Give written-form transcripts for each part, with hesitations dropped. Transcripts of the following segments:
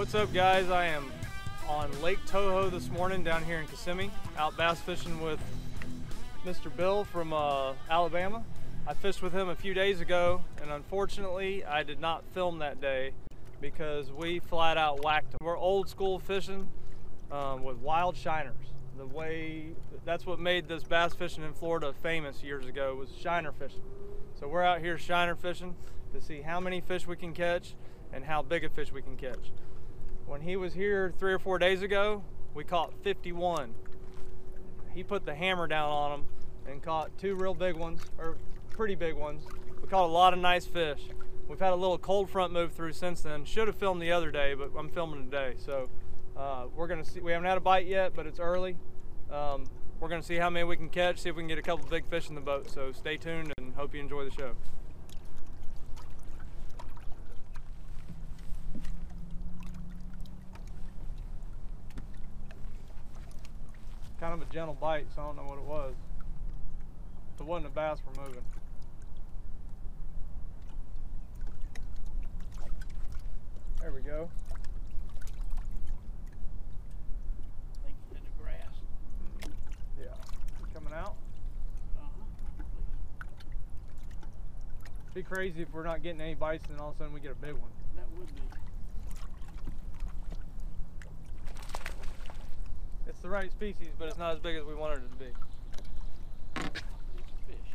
What's up, guys? I am on Lake Toho this morning down here in Kissimmee, out bass fishing with Mr. Bill from Alabama. I fished with him a few days ago, and unfortunately I did not film that day because we flat out whacked him. We're old school fishing with wild shiners. That's what made this bass fishing in Florida famous years ago, was shiner fishing. So we're out here shiner fishing to see how many fish we can catch and how big a fish we can catch. When he was here 3 or 4 days ago, we caught 51. He put the hammer down on them and caught 2 real big ones, or pretty big ones. We caught a lot of nice fish. We've had a little cold front move through since then. Should have filmed the other day, but I'm filming today. So we're gonna see, we haven't had a bite yet, but it's early. We're gonna see how many we can catch, see if we can get a couple big fish in the boat. So stay tuned and hope you enjoy the show. Kind of a gentle bite, so I don't know what it was. It wasn't a bass we're moving. There we go. I think it's in the grass. Yeah. Coming out? It'd be crazy if we're not getting any bites and all of a sudden we get a big one. That would be. It's the right species, but it's not as big as we wanted it to be. It's a fish.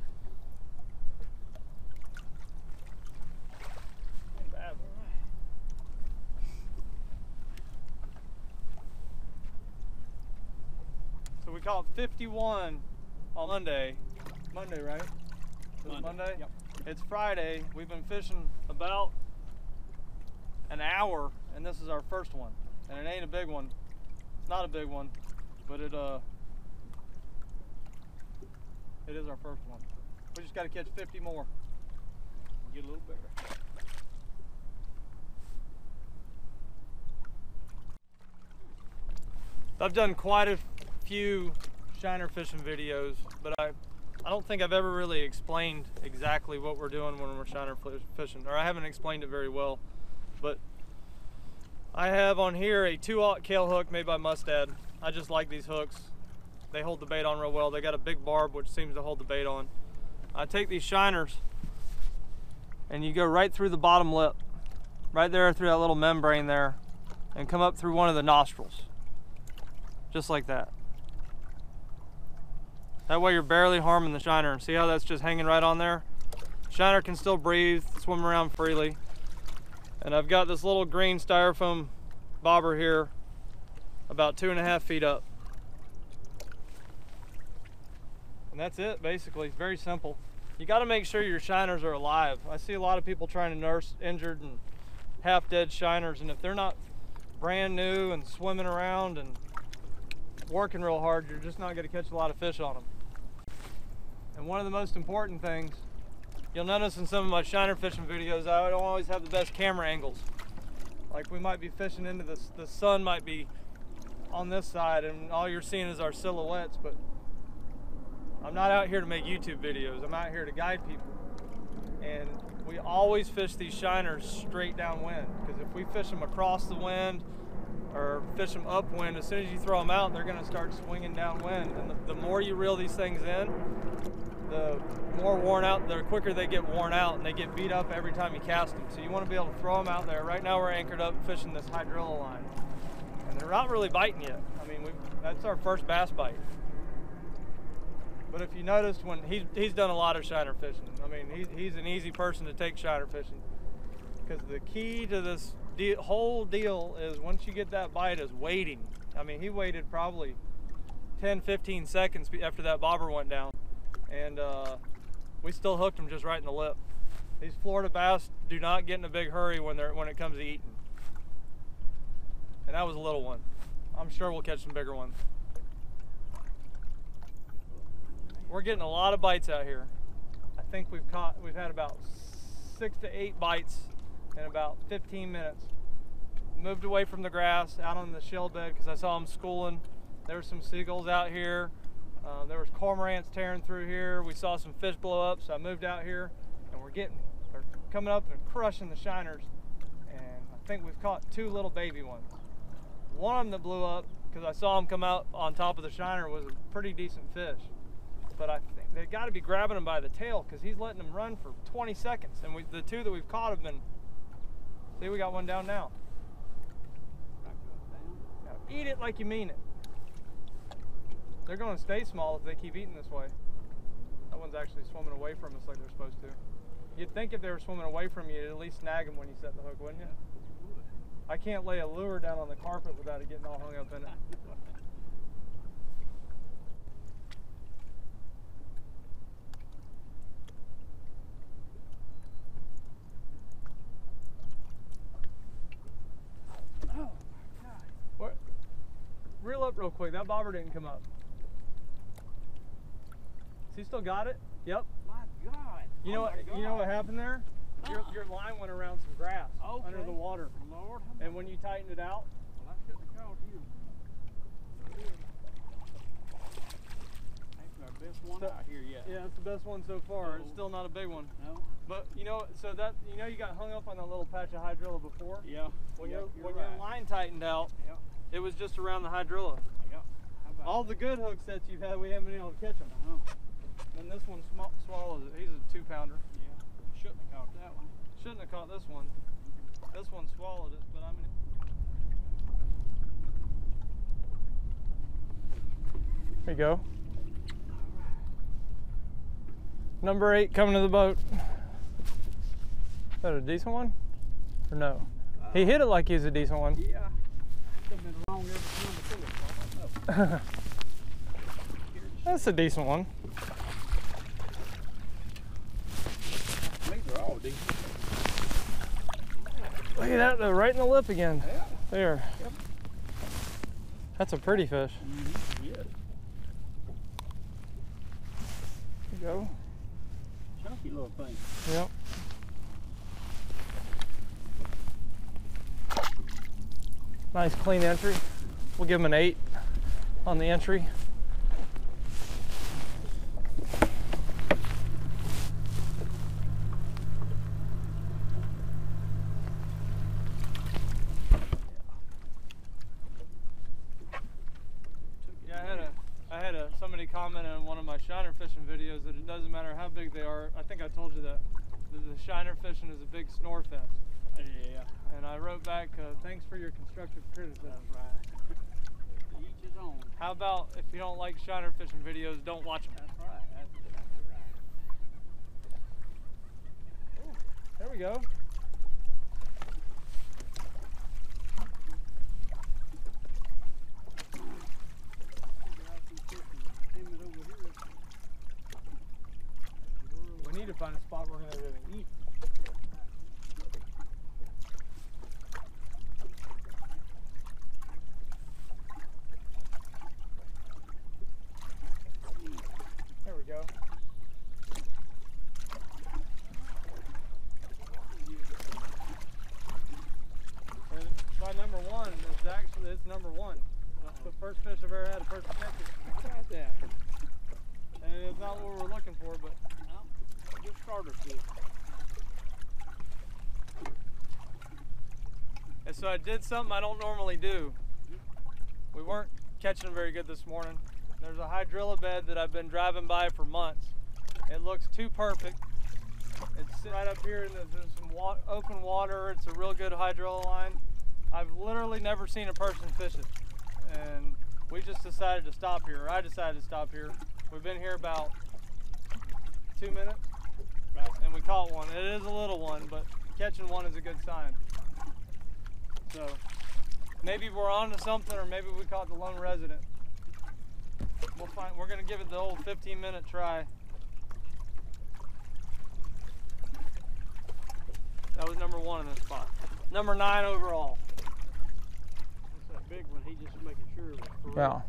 Ain't bad, all right. So we caught 51 on Monday. Monday, right? This Monday? Yep. It's Friday. We've been fishing about an hour, and this is our first one. And it ain't a big one. It's not a big one. But it is our first one. We just got to catch 50 more. Get a little bigger. I've done quite a few shiner fishing videos, but I don't think I've ever really explained exactly what we're doing when we're shiner fishing, or I haven't explained it very well. But I have on here a 2/0 kale hook made by Mustad. I just like these hooks. They hold the bait on real well. They got a big barb which seems to hold the bait on. I take these shiners and you go right through the bottom lip, right there through that little membrane there, and come up through one of the nostrils. Just like that. That way you're barely harming the shiner. See how that's just hanging right on there? Shiner can still breathe, swim around freely. And I've got this little green styrofoam bobber here about 2.5 feet up. And that's it, basically. It's very simple. You got to make sure your shiners are alive. I see a lot of people trying to nurse injured and half-dead shiners, and if they're not brand new and swimming around and working real hard, you're just not going to catch a lot of fish on them. And one of the most important things, you'll notice in some of my shiner fishing videos, I don't always have the best camera angles. Like, we might be fishing into this, the sun might be on this side and all you're seeing is our silhouettes, but I'm not out here to make YouTube videos. I'm out here to guide people. And we always fish these shiners straight downwind, because if we fish them across the wind or fish them upwind, as soon as you throw them out, they're going to start swinging downwind. And the more you reel these things in, the more worn out, the quicker they get worn out, and they get beat up every time you cast them. So you want to be able to throw them out there. Right now we're anchored up fishing this hydrilla line. And they're not really biting yet. I mean, that's our first bass bite. But if you noticed, when he's done a lot of shiner fishing. I mean, he's an easy person to take shiner fishing, because the key to this whole deal is, once you get that bite, is waiting. I mean, he waited probably 10-15 seconds after that bobber went down, and we still hooked him just right in the lip. These Florida bass do not get in a big hurry when it comes to eating. And that was a little one. I'm sure we'll catch some bigger ones. We're getting a lot of bites out here. I think we've had about 6 to 8 bites in about 15 minutes. Moved away from the grass, out on the shell bed, because I saw them schooling. There were some seagulls out here. There was cormorants tearing through here. We saw some fish blow up, so I moved out here, and they're coming up and crushing the shiners. And I think we've caught two little baby ones. One of them that blew up, because I saw him come out on top of the shiner, was a pretty decent fish. But I think they've got to be grabbing him by the tail, because he's letting him run for 20 seconds. And the two that we've caught have been, see, we got one down now. Now eat it like you mean it. They're going to stay small if they keep eating this way. That one's actually swimming away from us like they're supposed to. You'd think if they were swimming away from you, you'd at least snag them when you set the hook, wouldn't you? I can't lay a lure down on the carpet without it getting all hung up in it. Reel up real quick. That bobber didn't come up. Has he still got it? Yep. My God. You know what happened there? Your line went around some grass under the water. Lord, and when you tightened it out, well, I shouldn't have called you. That's our best one out here yet. Yeah, it's the best one so far. No. It's still not a big one. No. But you know, so that you got hung up on that little patch of hydrilla before. Yeah. When your line tightened out. Yeah. It was just around the hydrilla. Yep. All the good hook sets you've had, we haven't been able to catch them. And this one swallows it. He's a 2-pounder. Yeah. Shouldn't have caught that one. Shouldn't have caught this one. This one swallowed it, but I mean. There you go. Number 8 coming to the boat. Is that a decent one? Or no? He hit it like he's a decent one. Yeah. That's a decent one. I think they're all decent. Look at that, though, right in the lip again. Yeah. There. Yep. That's a pretty fish. Mm-hmm. Yeah. There you go. Chunky little thing. Yep. Nice clean entry. We'll give him an 8 on the entry. Yeah, I had somebody comment on one of my shiner fishing videos that it doesn't matter how big they are. I think I told you that the shiner fishing is a big snore fest. Yeah. And I wrote back, thanks for your constructive criticism. That's right. Each his own. How about if you don't like shiner fishing videos, don't watch them. That's right. That's exactly right. Ooh, there we go. We need to find a spot where we're going to eat. It's number 1. That's the first fish I've ever had, the first catch. Look at that. And it's not what we're looking for, but just starter fish. And so I did something I don't normally do. We weren't catching very good this morning. There's a hydrilla bed that I've been driving by for months. It looks too perfect. It's sitting right up here in some open water. It's a real good hydrilla line. I've literally never seen a person fish it, and we just decided to stop here. I decided to stop here. We've been here about 2 minutes, and we caught one. It is a little one, but catching one is a good sign. So maybe we're on to something, or maybe we caught the lone resident. We'll find. We're gonna give it the old 15-minute try. That was number 1 in this spot. Number 9 overall. Big one, he just making sure it was correct. Wow.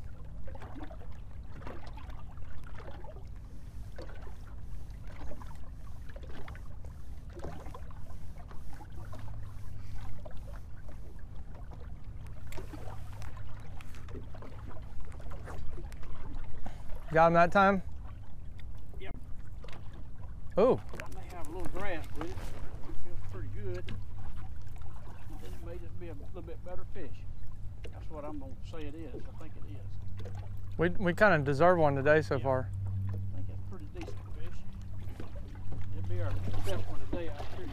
Got him that time? Yep. Oh. I may have a little grass with it. It feels pretty good. It may be a little bit better fish. That's what I'm going to say it is. I think it is. We kind of deserve one today so far. I think it's a pretty decent fish. It'll be our best one today, I assure you.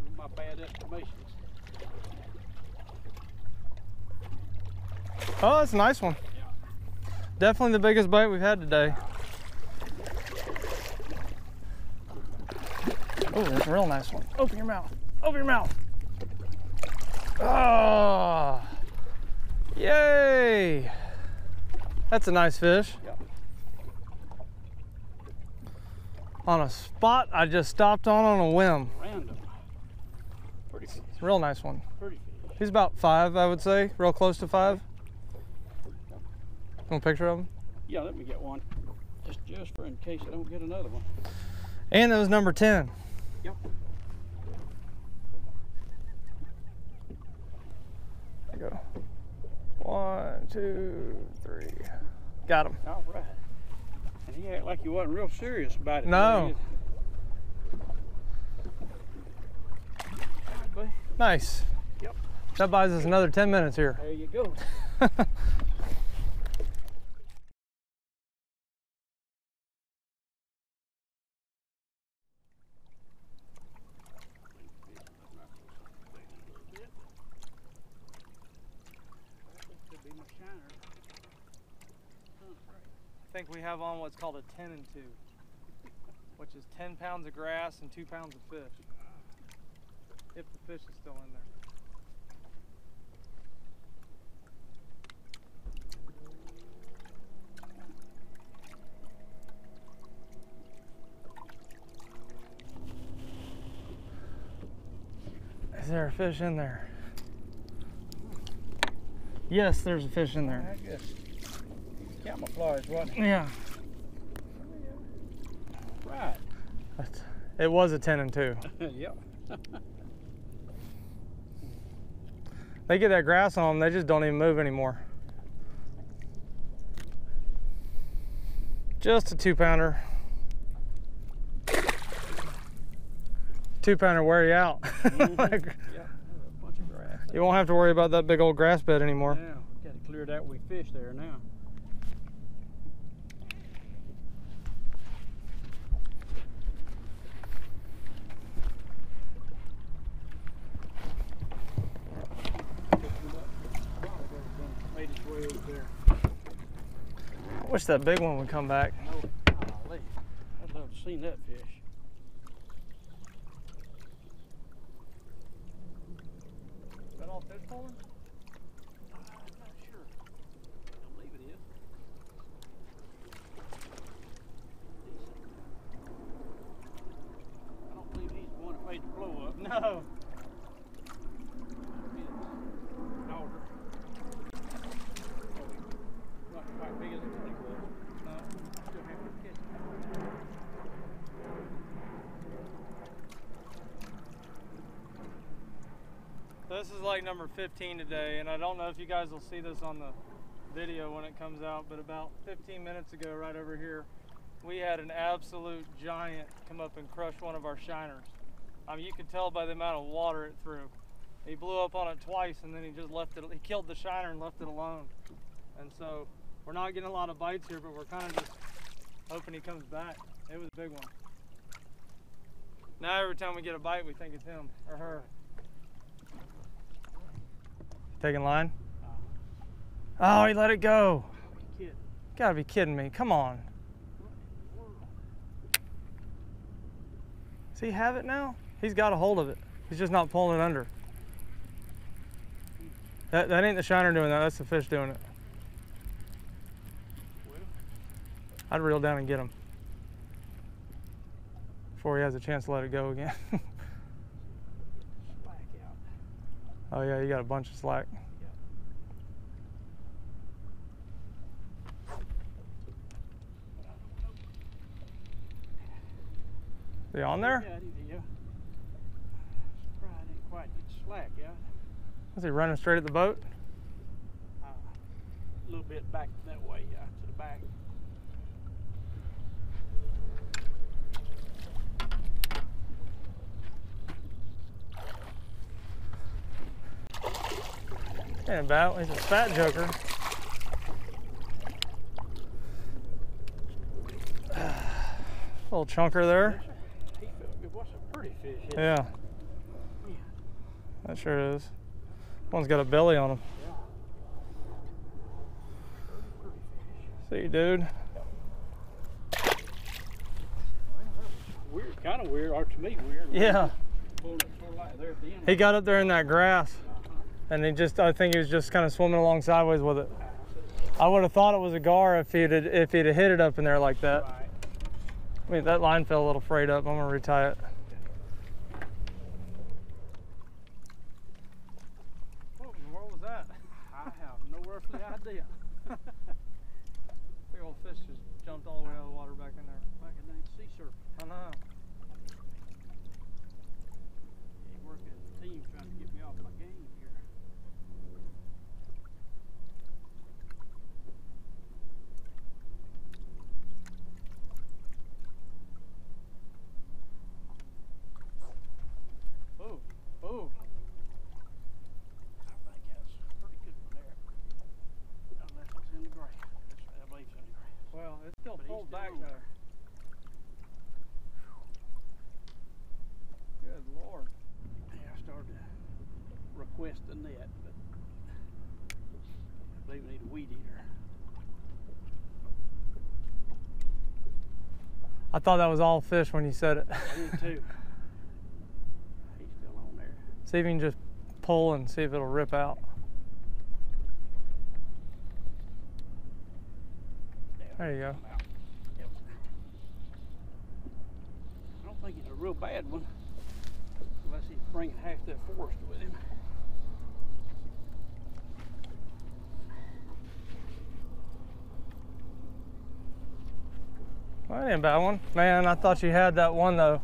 Even my bad estimations. Oh, that's a nice one. Yeah. Definitely the biggest bite we've had today. Oh, that's a real nice one. Open your mouth. Open your mouth. Oh, yay. That's a nice fish. Yeah. On a spot I just stopped on a whim. Random. Pretty fish. Real nice one. Pretty fish. He's about 5, I would say. Real close to 5. Want a picture of him? Yeah, let me get one. Just for in case I don't get another one. And it was number 10. Yep. There you go. 1, 2, 3. Got him. All right. And he acted like he wasn't real serious about it. No. Nice. Yep. That buys us another 10 minutes here. There you go. I think we have on what's called a 10 and 2, which is 10 pounds of grass and 2 pounds of fish, if the fish is still in there. Is there a fish in there? Yes, there's a fish in there. Camouflage, wasn't it? Yeah. Right. It was a 10 and 2. Yep. They get that grass on them, they just don't even move anymore. Just a 2-pounder. 2-pounder wear you out. Like, yeah, a bunch of grass. You won't have to worry about that big old grass bed anymore. Yeah, got to clear that we fish there now. I wish that big one would come back. Oh, golly. I'd love to have seen that fish. Is that all fish pond? I'm not sure. I believe it is. I don't believe he's the one that made the blow up. No. This is like number 15 today, and I don't know if you guys will see this on the video when it comes out, but about 15 minutes ago right over here, we had an absolute giant come up and crush one of our shiners. I mean, you could tell by the amount of water it threw. He blew up on it twice, and then he just left it. He killed the shiner and left it alone. And so we're not getting a lot of bites here, but we're kind of just hoping he comes back. It was a big one. Now every time we get a bite, we think it's him or her. Taking line? Oh, he let it go. Gotta be kidding me. Come on. Does he have it now? He's got a hold of it. He's just not pulling it under. That ain't the shiner doing that. That's the fish doing it. I'd reel down and get him before he has a chance to let it go again. Oh yeah, you got a bunch of slack. Yeah. Is he on there? Yeah, yeah. Probably didn't quite get slack, yeah. Was he running straight at the boat? A little bit back that way, yeah, to the back. And about, it's a fat joker. Little chunker there. What's a pretty fish? Yeah. That sure is. One's got a belly on him. See you, dude. Weird, kind of weird, or to me weird. Yeah. He got up there in that grass, and he just—I think he was just kind of swimming along sideways with it. I would have thought it was a gar if he'd have hit it up in there like that. I mean, that line fell a little frayed up. I'm gonna retie it. What in the world was that? I have no earthly idea. Big old fish just jumped all the way out of the water back in there. Like a nice sea serpent. I know. Ain't working as a team trying to get me off my game here. Oh, oh. I think that's a pretty good one there. Unless it's in the grass. I believe it's in the grass. Well, it's still pulled back there. Good Lord. Yeah, I started to request a net, but I believe we need a weed eater. I thought that was all fish when you said it. I did too. He's still on there. See if you can just pull and see if it'll rip out. There you go. I don't think it's a real bad one. Unless he's bringing half that forest with him. Well, that ain't a bad one. Man, I thought you had that one though.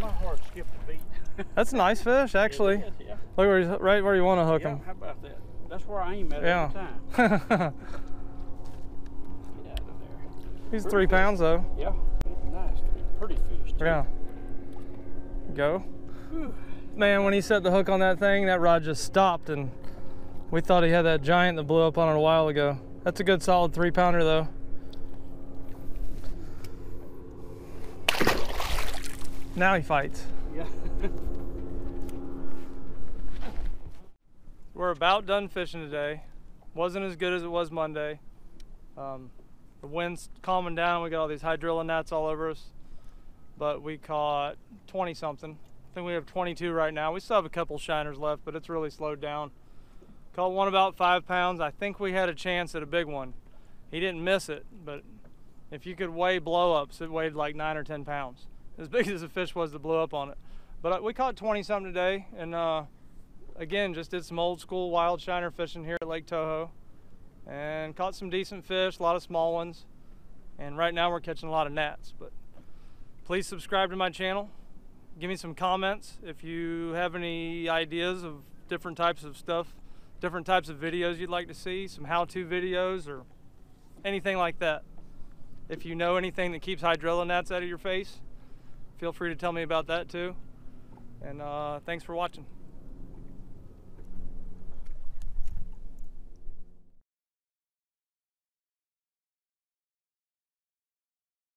My heart skipped a beat. That's a nice fish, actually. It is, yeah. Look where he's, right where you want to hook him. How about that? That's where I aim at every time. Get out of there. He's pretty 3 pounds though. Yeah, nice. Pretty fish too. Yeah. Go. Man, when he set the hook on that thing, that rod just stopped, and we thought he had that giant that blew up on it a while ago. That's a good solid 3-pounder though. Now he fights. Yeah. We're about done fishing today. Wasn't as good as it was Monday. The wind's calming down. We got all these hydrilla gnats all over us. But we caught 20 something. I think we have 22 right now. We still have a couple shiners left, but it's really slowed down. Caught one about 5 pounds. I think we had a chance at a big one. He didn't miss it, but if you could weigh blow-ups, it weighed like 9 or 10 pounds. As big as the fish was that blew up on it. But we caught 20 something today, and again, just did some old school wild shiner fishing here at Lake Toho. And caught some decent fish, a lot of small ones. And right now we're catching a lot of gnats, but please subscribe to my channel. Give me some comments if you have any ideas of different types of stuff, different types of videos you'd like to see, some how-to videos or anything like that. If you know anything that keeps hydrilla gnats out of your face, feel free to tell me about that too. And thanks for watching.